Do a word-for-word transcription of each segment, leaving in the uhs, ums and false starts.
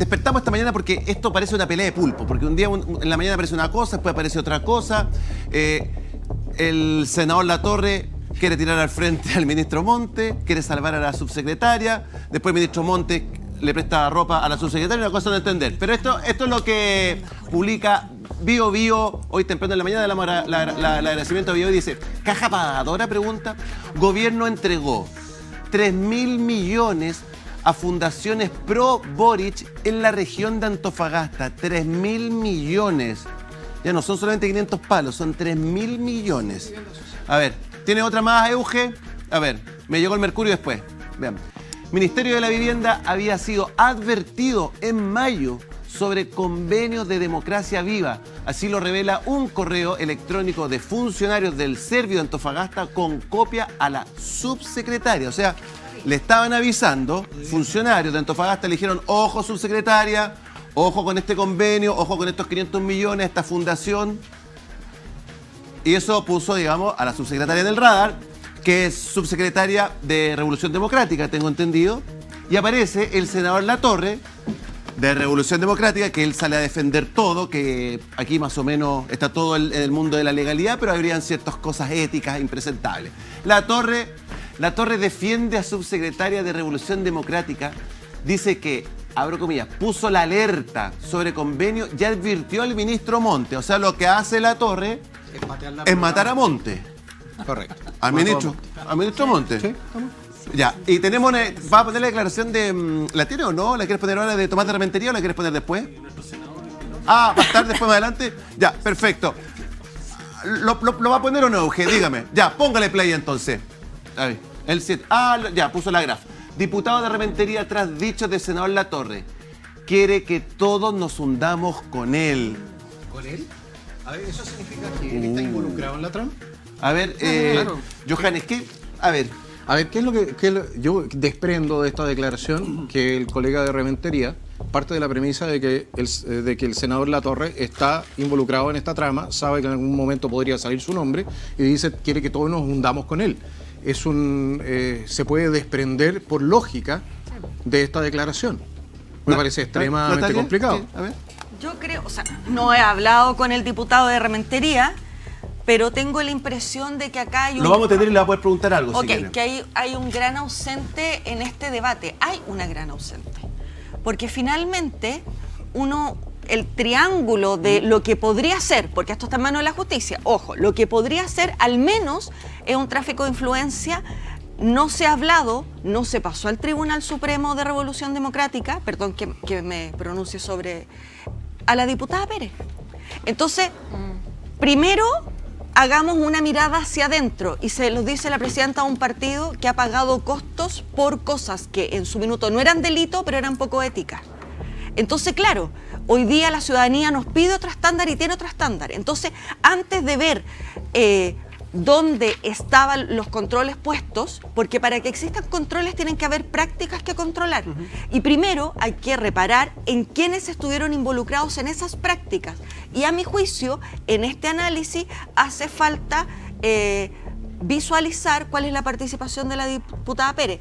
despertamos esta mañana porque esto parece una pelea de pulpo, porque un día un, en la mañana aparece una cosa, después aparece otra cosa. Eh, el senador Latorre quiere tirar al frente al ministro Montes, quiere salvar a la subsecretaria, después el ministro Montes le presta ropa a la subsecretaria, una cosa de entender. Pero esto, esto es lo que publica Bío Bío hoy temprano en la mañana. Damos la, la, la, el agradecimiento a Bío Bío. Dice, caja pagadora, pregunta, gobierno entregó tres mil millones a fundaciones pro Boric en la región de Antofagasta. tres mil millones. Ya no son solamente quinientos palos, son tres mil millones. A ver, ¿tiene otra más, Euge? A ver, me llegó el Mercurio después. Vean. Ministerio de la Vivienda había sido advertido en mayo sobre convenios de Democracia Viva. Así lo revela un correo electrónico de funcionarios del Servio de Antofagasta con copia a la subsecretaria. O sea, le estaban avisando, funcionarios de Antofagasta le dijeron, ojo subsecretaria, ojo con este convenio, ojo con estos quinientos millones, esta fundación. Y eso puso, digamos, a la subsecretaria del radar, que es subsecretaria de Revolución Democrática, tengo entendido. Y aparece el senador Latorre, de Revolución Democrática, que él sale a defender todo, que aquí más o menos está todo el, el mundo de la legalidad, pero habrían ciertas cosas éticas impresentables. Latorre, Latorre defiende a subsecretaria de Revolución Democrática, dice que, abro comillas, puso la alerta sobre convenio y advirtió al ministro Montes. O sea, lo que hace Latorre es matar a Montes. Correcto. Al ministro, al ministro Montes. Sí, ¿estamos? Ya, y tenemos una, ¿va a poner la declaración de... ¿La tiene o no? ¿La quieres poner ahora de Tomás de Rementería o la quieres poner después? Ah, va a estar después más adelante. Ya, perfecto. ¿Lo, lo, lo va a poner o no, Euge? Dígame. Ya, póngale play entonces. Ahí, el siete. Ah, ya, puso la graf. Diputado de Rementería, tras dicho de senador Latorre, quiere que todos nos hundamos con él. ¿Con él? A ver, ¿eso significa que él está involucrado en la trama? A ver, eh, claro. Johannes, ¿qué? A ver... A ver, ¿qué es lo que qué es lo, yo desprendo de esta declaración? Que el colega de Rementería parte de la premisa de que el, de que el senador Latorre está involucrado en esta trama, sabe que en algún momento podría salir su nombre y dice quiere que todos nos hundamos con él. Es un eh, se puede desprender por lógica de esta declaración. Me parece extremadamente Natalia, complicado. A ver. Yo creo, o sea, no he hablado con el diputado de Rementería, pero tengo la impresión de que acá hay un... Lo vamos a tener y le vamos a poder preguntar algo. Ok, si que hay, hay un gran ausente en este debate. Hay una gran ausente. Porque finalmente uno, el triángulo de lo que podría ser, porque esto está en manos de la justicia, ojo, lo que podría ser al menos es un tráfico de influencia. No se ha hablado, no se pasó al Tribunal Supremo de Revolución Democrática, perdón que, que me pronuncie sobre... a la diputada Pérez. Entonces, primero... hagamos una mirada hacia adentro y se los dice la presidenta de un partido que ha pagado costos por cosas que en su minuto no eran delito, pero eran poco éticas. Entonces, claro, hoy día la ciudadanía nos pide otro estándar y tiene otro estándar. Entonces, antes de ver eh, dónde estaban los controles puestos, porque para que existan controles tienen que haber prácticas que controlar. Uh-huh. Y primero hay que reparar en quiénes estuvieron involucrados en esas prácticas. Y a mi juicio, en este análisis hace falta eh, visualizar cuál es la participación de la diputada Pérez.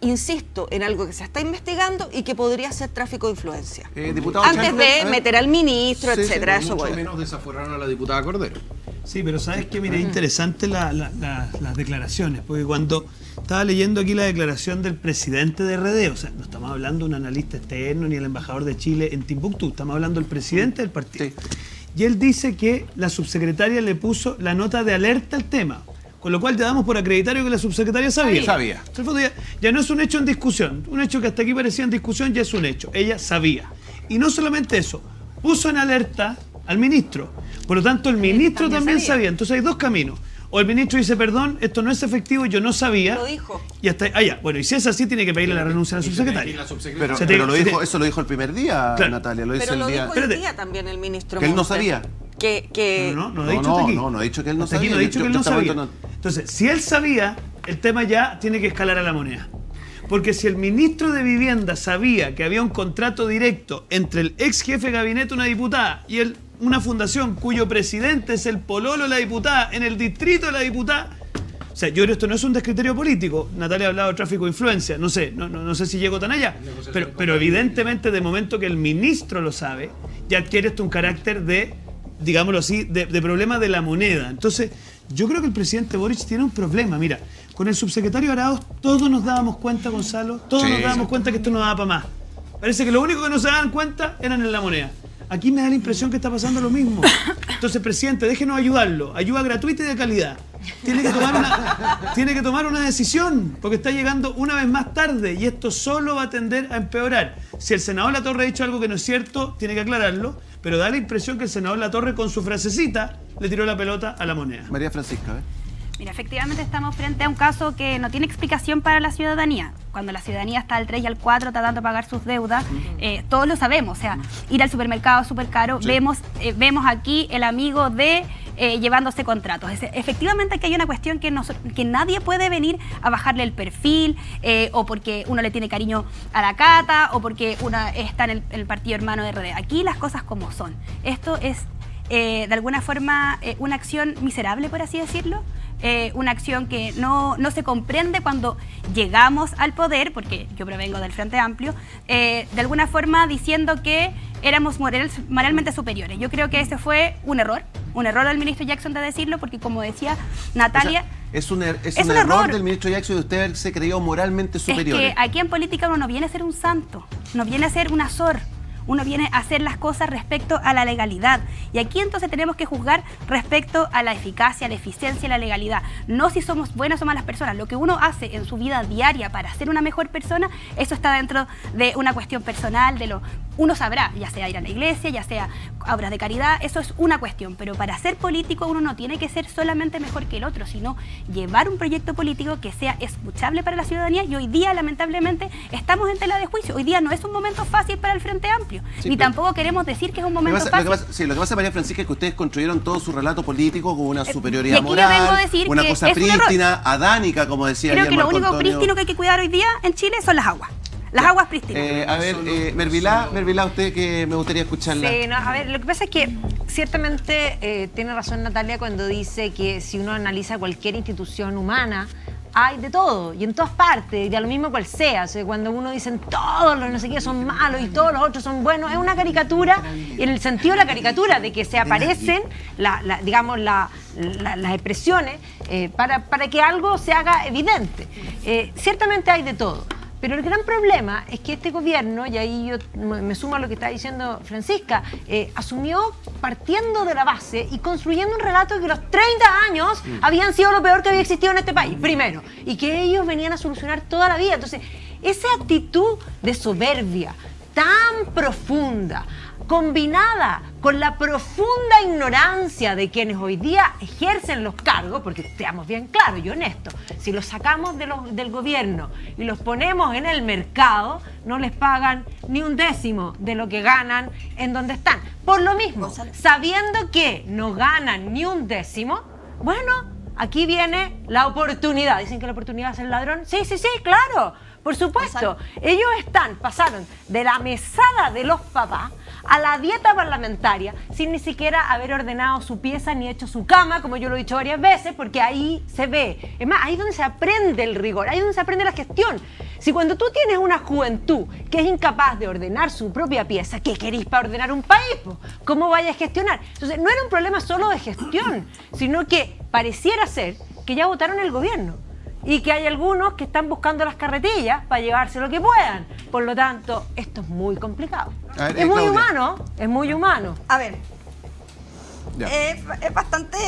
Insisto, en algo que se está investigando y que podría ser tráfico de influencia. Eh, Antes Charles, de meter al ministro, sí, etcétera, sí, eso voy. Menos desaforaron a la diputada Cordero. Sí, pero sabes que, mira, es interesante la, la, la, las declaraciones, porque cuando estaba leyendo aquí la declaración del presidente de R D, o sea, no estamos hablando de un analista externo ni el embajador de Chile en Timbuktu, estamos hablando del presidente del partido. Sí. Y él dice que la subsecretaria le puso la nota de alerta al tema. Con lo cual te damos por acreditario que la subsecretaria sabía. Sabía. Ya, ya no es un hecho en discusión. Un hecho que hasta aquí parecía en discusión ya es un hecho. Ella sabía. Y no solamente eso. Puso en alerta al ministro. Por lo tanto, el ministro también, también sabía. sabía. Entonces hay dos caminos. O el ministro dice, perdón, esto no es efectivo, yo no sabía. Lo dijo. Y hasta ah, ya. Bueno, y si es así, tiene que pedirle la renuncia a la subsecretaria. La subsecretaria. Pero, o sea, pero te, lo dijo, te... eso lo dijo el primer día, claro. Natalia. Lo pero lo el día... dijo el día también el ministro. Que él no sabía. Que, que... No, no, no, no, ha dicho no, aquí. no, no ha dicho que él no hasta sabía. Aquí no ha dicho que él no sabía. Entonces, si él sabía, el tema ya tiene que escalar a la moneda. Porque si el ministro de Vivienda sabía que había un contrato directo entre el ex jefe de gabinete, una diputada, y el, una fundación cuyo presidente es el pololo de la diputada, en el distrito de la diputada, o sea, yo creo que esto no es un descriterio político. Natalia ha hablado de tráfico de influencia. No sé, no, no, no sé si llego tan allá. Pero, pero evidentemente, de momento que el ministro lo sabe, ya adquiere esto un carácter de, digámoslo así, de, de problema de la moneda. Entonces, yo creo que el presidente Boric tiene un problema. Mira, con el subsecretario Araos todos nos dábamos cuenta, Gonzalo, todos sí, nos dábamos sí. cuenta que esto no daba para más. Parece que lo único que no se daban cuenta eran en la moneda. Aquí me da la impresión que está pasando lo mismo. Entonces, presidente, déjenos ayudarlo. Ayuda gratuita y de calidad. Tiene que tomar una, tiene que tomar una decisión, porque está llegando una vez más tarde y esto solo va a tender a empeorar. Si el senador Latorre ha dicho algo que no es cierto, tiene que aclararlo, pero da la impresión que el senador Latorre, con su frasecita, le tiró la pelota a la moneda. María Francisca, ¿eh? Mira, efectivamente estamos frente a un caso que no tiene explicación para la ciudadanía. Cuando la ciudadanía está al tres y al cuatro tratando de pagar sus deudas, eh, todos lo sabemos. O sea, ir al supermercado es súper caro. Sí. Vemos, eh, vemos aquí el amigo de... Eh, llevándose contratos. Es, efectivamente aquí hay una cuestión que, nos, que nadie puede venir a bajarle el perfil, eh, o porque uno le tiene cariño a la Cata, o porque uno está en el, en el partido hermano de R D. Aquí las cosas como son. Esto es eh, de alguna forma eh, una acción miserable, por así decirlo. Eh, una acción que no, no se comprende cuando llegamos al poder, porque yo provengo del Frente Amplio, eh, de alguna forma diciendo que éramos moral, moralmente superiores. Yo creo que ese fue un error, un error del ministro Jackson de decirlo, porque como decía Natalia... O sea, es un, er, es es un, un error, error del ministro Jackson de usted haberse creído moralmente superior. Es que aquí en política uno no viene a ser un santo, no viene a ser un azor. Uno viene a hacer las cosas respecto a la legalidad. Y aquí entonces tenemos que juzgar respecto a la eficacia, la eficiencia, la legalidad. No si somos buenas o malas personas. Lo que uno hace en su vida diaria para ser una mejor persona, eso está dentro de una cuestión personal, de lo... Uno sabrá, ya sea ir a la iglesia, ya sea obras de caridad, eso es una cuestión. Pero para ser político uno no tiene que ser solamente mejor que el otro, sino llevar un proyecto político que sea escuchable para la ciudadanía. Y hoy día, lamentablemente, estamos en tela de juicio. Hoy día no es un momento fácil para el Frente Amplio. Sí, ni tampoco queremos decir que es un momento pasa, fácil. Lo que pasa, sí, lo que pasa, María Francisca, es que ustedes construyeron todo su relato político con una superioridad moral, una cosa prístina, adánica, como decía Creo que Marco lo único Antonio. prístino que hay que cuidar hoy día en Chile son las aguas. Las ya. aguas prístinas. Eh, a ver, eh, Merbilháa, Merbilháa, usted que me gustaría escucharla. Sí, no, a ver, lo que pasa es que ciertamente eh, tiene razón Natalia cuando dice que si uno analiza cualquier institución humana, hay de todo, y en todas partes, y a lo mismo cual sea. O sea, cuando uno dice todos los no sé qué son malos y todos los otros son buenos, es una caricatura, y en el sentido de la caricatura, de que se aparecen, la, la, digamos, la, la, las expresiones eh, para, para que algo se haga evidente. Eh, ciertamente hay de todo, pero el gran problema es que este gobierno, y ahí yo me sumo a lo que está diciendo Francisca, eh, asumió partiendo de la base y construyendo un relato de que los treinta años habían sido lo peor que había existido en este país, primero, y que ellos venían a solucionar toda la vida. Entonces, esa actitud de soberbia tan profunda, combinada con la profunda ignorancia de quienes hoy día ejercen los cargos, porque seamos bien claros y honestos, si los sacamos de los, del gobierno y los ponemos en el mercado, no les pagan ni un décimo de lo que ganan en donde están. Por lo mismo, sabiendo que no ganan ni un décimo, bueno, aquí viene la oportunidad. Dicen que la oportunidad es el ladrón. Sí, sí, sí, claro. Por supuesto, ellos están, pasaron de la mesada de los papás a la dieta parlamentaria sin ni siquiera haber ordenado su pieza ni hecho su cama, como yo lo he dicho varias veces, porque ahí se ve. Es más, ahí es donde se aprende el rigor, ahí es donde se aprende la gestión. Si cuando tú tienes una juventud que es incapaz de ordenar su propia pieza, ¿qué querís para ordenar un país? ¿Cómo vayas a gestionar? Entonces, no era un problema solo de gestión, sino que pareciera ser que ya votaron el gobierno. Y que hay algunos que están buscando las carretillas para llevarse lo que puedan. Por lo tanto, esto es muy complicado. Ver, es eh, muy Claudia. humano, es muy humano. A ver, eh, es bastante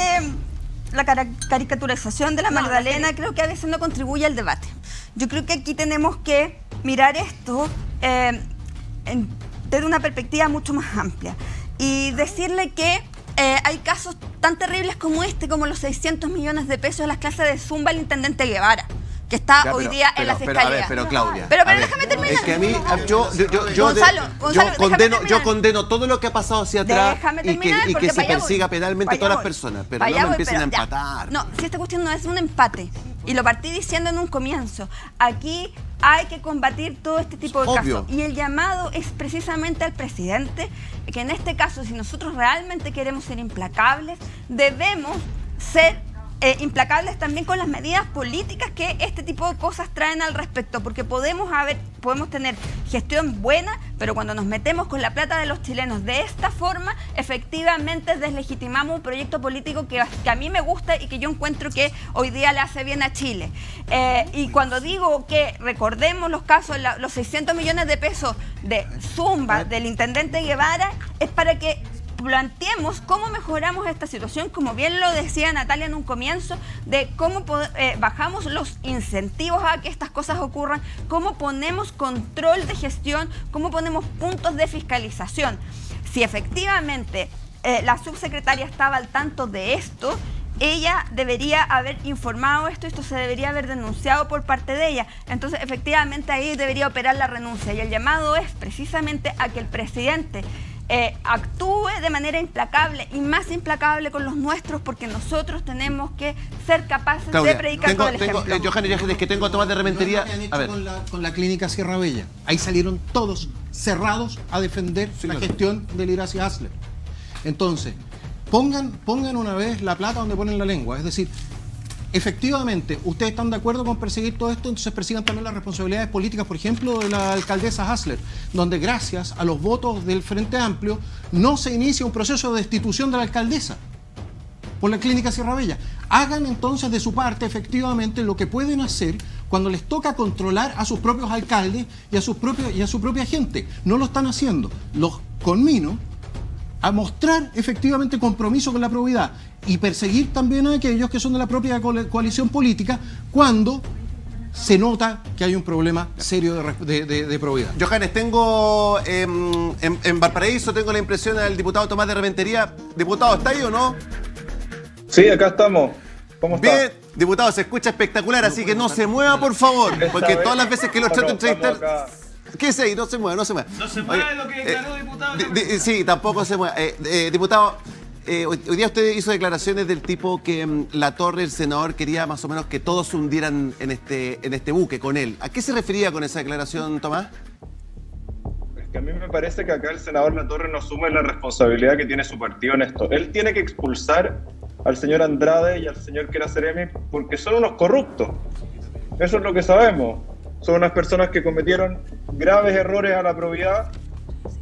la car caricaturización de la no, Magdalena. No, creo que a veces no contribuye al debate. Yo creo que aquí tenemos que mirar esto eh, en, desde una perspectiva mucho más amplia. Y decirle que... Eh, hay casos tan terribles como este, como los seiscientos millones de pesos de las clases de Zumba al intendente Guevara, que está ya, hoy pero, día pero, en la fiscalía. Pero, a ver, pero Claudia. Pero, pero déjame ver, terminar. Es que a mí, yo, yo, yo, yo, Gonzalo, Gonzalo, yo, condeno, yo condeno todo lo que ha pasado hacia atrás terminar, y que, y que se persiga voy, penalmente a todas voy, las personas, pero no me voy, empiecen a empatar. Ya. No, si esta cuestión no es un empate, y lo partí diciendo en un comienzo, aquí hay que combatir todo este tipo de casos. Y el llamado es precisamente al presidente, que en este caso, si nosotros realmente queremos ser implacables, debemos ser eh, implacables también con las medidas políticas que este tipo de cosas traen al respecto, porque podemos haber, podemos tener gestión buena, pero cuando nos metemos con la plata de los chilenos de esta forma, efectivamente deslegitimamos un proyecto político que, que a mí me gusta y que yo encuentro que hoy día le hace bien a Chile. Eh, y cuando digo que recordemos los casos, la, los seiscientos millones de pesos de Zumba, del intendente Guevara, es para que planteemos cómo mejoramos esta situación, como bien lo decía Natalia en un comienzo, de cómo eh, bajamos los incentivos a que estas cosas ocurran, cómo ponemos control de gestión, cómo ponemos puntos de fiscalización. Si efectivamente eh, la subsecretaria estaba al tanto de esto, ella debería haber informado esto, esto se debería haber denunciado por parte de ella. Entonces, efectivamente, ahí debería operar la renuncia. Y el llamado es precisamente a que el presidente Eh, actúe de manera implacable y más implacable con los nuestros, porque nosotros tenemos que ser capaces, Claudia, de predicar todo el ejemplo. Tengo, eh, Johannes, es que tengo a Tomás de Rementería. No, no a ver. Con, la, con la clínica Sierra Bella. Ahí salieron todos cerrados a defender sí, la claro. gestión del Irarrázaval y Hasler. Entonces, pongan, pongan una vez la plata donde ponen la lengua. Es decir, efectivamente, ustedes están de acuerdo con perseguir todo esto, entonces persigan también las responsabilidades políticas, por ejemplo, de la alcaldesa Hasler, donde gracias a los votos del Frente Amplio no se inicia un proceso de destitución de la alcaldesa por la clínica Sierra Bella. Hagan entonces de su parte efectivamente lo que pueden hacer cuando les toca controlar a sus propios alcaldes y a sus propios, y a su propia gente. No lo están haciendo. Los conmino a mostrar efectivamente compromiso con la probidad y perseguir también a aquellos que son de la propia coalición política cuando se nota que hay un problema serio de, de, de, de probidad. Johannes, tengo eh, en, en Valparaíso tengo la impresión al diputado Tomás de Rementería. Diputado, ¿está ahí o no? Sí, acá estamos. ¿Cómo está? Bien, diputado, se escucha espectacular, así que no se mueva, por favor, porque todas las veces que los trato de entrevistar... ¿Qué sé? No se mueve, no se mueve. No se mueve. Oye, lo que declaró, eh, diputado. Di, di, sí, tampoco se mueve. Eh, eh, diputado, eh, hoy día usted hizo declaraciones del tipo que um, Latorre, el senador, quería más o menos que todos se hundieran en este, en este buque con él. ¿A qué se refería con esa declaración, Tomás? Es que a mí me parece que acá el senador Latorre no asume la responsabilidad que tiene su partido en esto. Él tiene que expulsar al señor Andrade y al señor Quiraceremi porque son unos corruptos. Eso es lo que sabemos. Son unas personas que cometieron graves errores a la probidad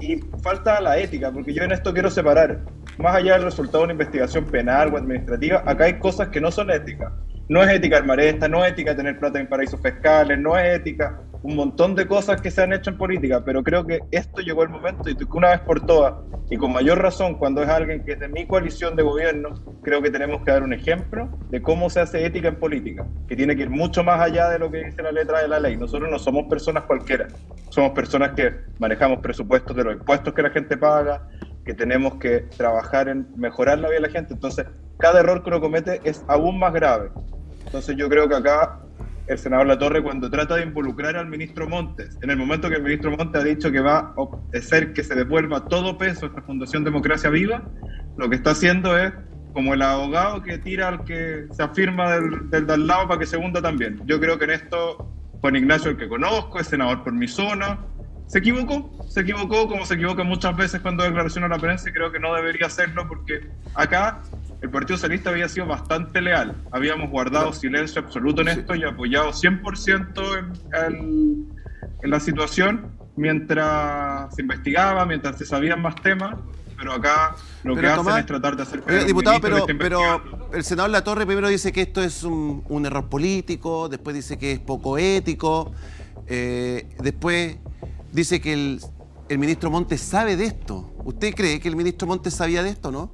y falta a la ética, porque yo en esto quiero separar. Más allá del resultado de una investigación penal o administrativa, acá hay cosas que no son éticas. No es ética armar esta, no es ética tener plata en paraísos fiscales, no es ética un montón de cosas que se han hecho en política, pero creo que esto llegó el momento y que una vez por todas, y con mayor razón cuando es alguien que es de mi coalición de gobierno, creo que tenemos que dar un ejemplo de cómo se hace ética en política, que tiene que ir mucho más allá de lo que dice la letra de la ley. Nosotros no somos personas cualquiera, somos personas que manejamos presupuestos de los impuestos que la gente paga, que tenemos que trabajar en mejorar la vida de la gente, entonces cada error que uno comete es aún más grave. Entonces yo creo que acá el senador Latorre, cuando trata de involucrar al ministro Montes, en el momento que el ministro Montes ha dicho que va a hacer que se devuelva todo peso a esta Fundación Democracia Viva, lo que está haciendo es como el abogado que tira al que se afirma del, del, del lado para que se hunda también. Yo creo que en esto Juan Ignacio, el que conozco, es senador por mi zona, se equivocó, se equivocó como se equivoca muchas veces cuando da declaración a la prensa, y creo que no debería hacerlo porque acá el Partido Socialista había sido bastante leal. Habíamos guardado silencio absoluto en esto y apoyado cien por ciento en, en, en la situación mientras se investigaba, mientras se sabían más temas. Pero acá lo pero que Tomás, hacen es tratar de hacer... Pero, diputado, pero, pero el senador Latorre primero dice que esto es un, un error político, después dice que es poco ético, eh, después dice que el, el ministro Montes sabe de esto. ¿Usted cree que el ministro Montes sabía de esto, no?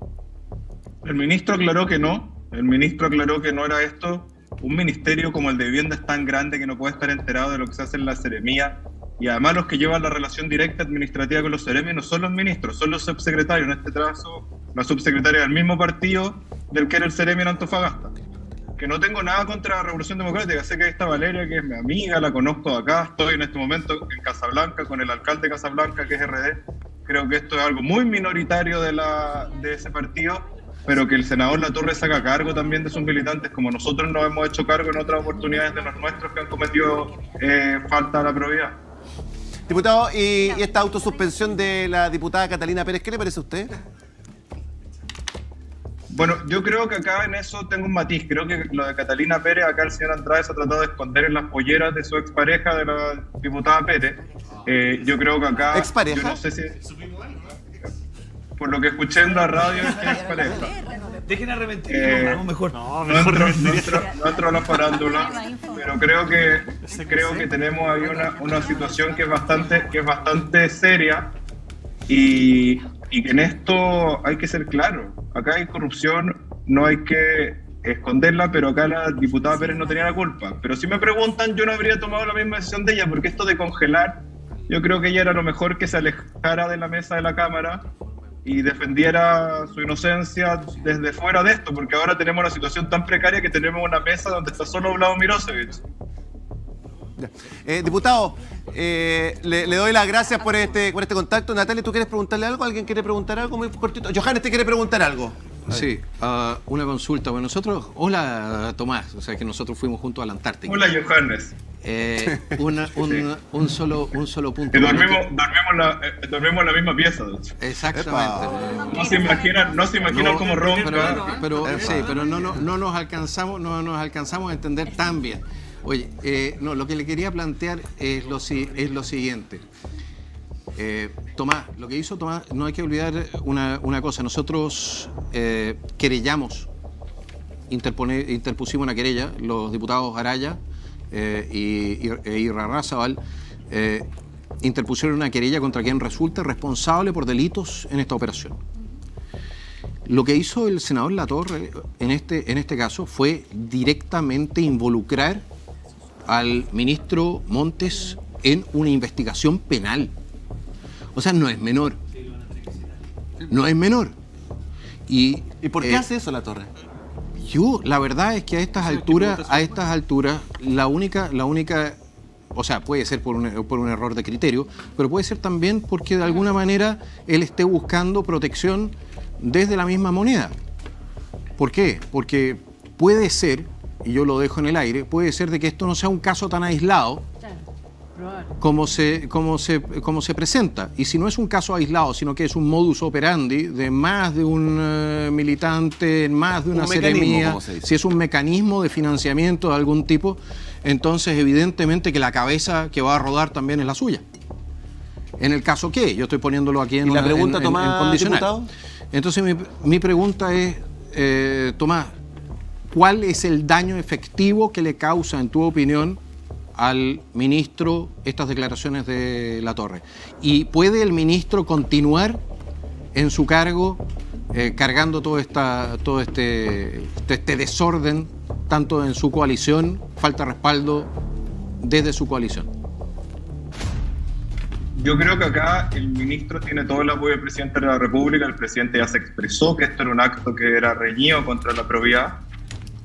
El ministro aclaró que no, el ministro aclaró que no era esto. Un ministerio como el de vivienda es tan grande que no puede estar enterado de lo que se hace en la seremía, y además los que llevan la relación directa administrativa con los seremios no son los ministros, son los subsecretarios, en este caso la subsecretaria del mismo partido del que era el seremio en Antofagasta. Que no tengo nada contra la Revolución Democrática, sé que esta Valeria, que es mi amiga, la conozco de acá, estoy en este momento en Casablanca con el alcalde de Casablanca, que es R D, creo que esto es algo muy minoritario de, la, de ese partido, pero que el senador Latorre saca cargo también de sus militantes, como nosotros nos hemos hecho cargo en otras oportunidades de los nuestros que han cometido eh, falta a la probidad. Diputado, y, y esta autosuspensión de la diputada Catalina Pérez, ¿qué le parece a usted? Bueno, yo creo que acá en eso tengo un matiz. Creo que lo de Catalina Pérez, acá el señor Andrade se ha tratado de esconder en las polleras de su expareja, de la diputada Pérez. Eh, yo creo que acá... ¿Expareja? Yo no sé si... Por lo que escuché en la radio es que es expareja. Dejen a Rementería, eh, no, mejor. No, mejor no, entro, no entro a la farándula, pero creo que, creo que tenemos ahí una, una situación que es bastante, que es bastante seria y... Y que en esto hay que ser claro, acá hay corrupción, no hay que esconderla, pero acá la diputada Pérez no tenía la culpa. Pero si me preguntan, yo no habría tomado la misma decisión de ella, porque esto de congelar, yo creo que ella era lo mejor que se alejara de la mesa de la Cámara y defendiera su inocencia desde fuera de esto, porque ahora tenemos una situación tan precaria que tenemos una mesa donde está solo Vlado Mirosevic. Eh, diputado, eh, le, le doy las gracias por este, por este contacto. Natalia, ¿tú quieres preguntarle algo? ¿Alguien quiere preguntar algo? Muy cortito. Johannes, ¿te quiere preguntar algo? Sí, uh, una consulta. Bueno, nosotros, hola Tomás, o sea que nosotros fuimos juntos a la Antártica. Hola Johannes. Eh, una, un, sí. un, solo, un solo punto. Que dormimos, dormimos, la, eh, dormimos en la misma pieza. Exactamente. Epa. No se imaginan, no se imaginan no, cómo ronca. Pero, pero, eh, sí, pero no, no, no, nos alcanzamos, no nos alcanzamos a entender tan bien. Oye, eh, no, lo que le quería plantear es lo, es lo siguiente. Eh, Tomás, lo que hizo Tomás, no hay que olvidar una, una cosa. Nosotros eh, querellamos, interpone, interpusimos una querella, los diputados Araya eh, y, y, e Irarrázaval eh, interpusieron una querella contra quien resulte responsable por delitos en esta operación. Lo que hizo el senador Latorre en este, en este caso fue directamente involucrar al ministro Montes en una investigación penal. O sea, no es menor. No es menor. ¿Y, ¿Y por qué eh, hace eso la Torre? Yo, la verdad es que a estas alturas, a estas alturas, la única, la única, o sea, puede ser por un, por un error de criterio, pero puede ser también porque de alguna manera él esté buscando protección desde la misma moneda. ¿Por qué? Porque puede ser, y yo lo dejo en el aire, puede ser de que esto no sea un caso tan aislado como se, como se, como se presenta. Y si no es un caso aislado, sino que es un modus operandi de más de un uh, militante, más de una seremía, si es un mecanismo de financiamiento de algún tipo, entonces evidentemente que la cabeza que va a rodar también es la suya. En el caso que, yo estoy poniéndolo aquí en, ¿Y una, la pregunta, en, Tomás, en, en condicional. Diputado? Entonces mi, mi pregunta es, eh, Tomás, ¿cuál es el daño efectivo que le causa, en tu opinión, al ministro estas declaraciones de Latorre? ¿Y puede el ministro continuar en su cargo eh, cargando todo, esta, todo este, este, este desorden, tanto en su coalición, falta de respaldo desde su coalición? Yo creo que acá el ministro tiene todo el apoyo del presidente de la República. El presidente ya se expresó que esto era un acto que era reñido contra la probidad.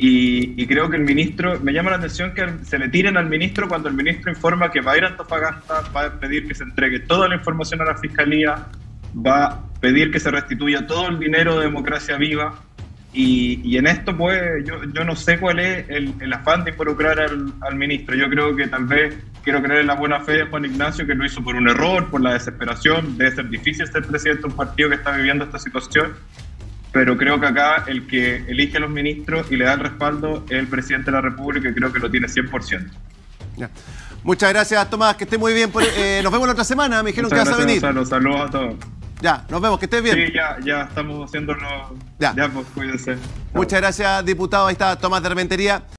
Y, y creo que el ministro, me llama la atención que se le tiren al ministro cuando el ministro informa que va a ir a Antofagasta, va a pedir que se entregue toda la información a la Fiscalía, va a pedir que se restituya todo el dinero de Democracia Viva. Y, y en esto, pues, yo, yo no sé cuál es el, el afán de involucrar al, al ministro. Yo creo que tal vez, quiero creer en la buena fe de Juan Ignacio, que lo hizo por un error, por la desesperación. Debe ser difícil ser presidente de un partido que está viviendo esta situación. Pero creo que acá el que elige a los ministros y le da el respaldo es el presidente de la República, y creo que lo tiene cien por ciento. Ya. Muchas gracias, Tomás, que esté muy bien. Por, eh, nos vemos la otra semana, me dijeron Muchas que vas a venir. Saludos, saludos a todos. Ya, nos vemos, que estés bien. Sí, ya, ya estamos haciéndolo. Ya, ya pues cuídense. Muchas gracias, diputado. Ahí está Tomás de Rementería.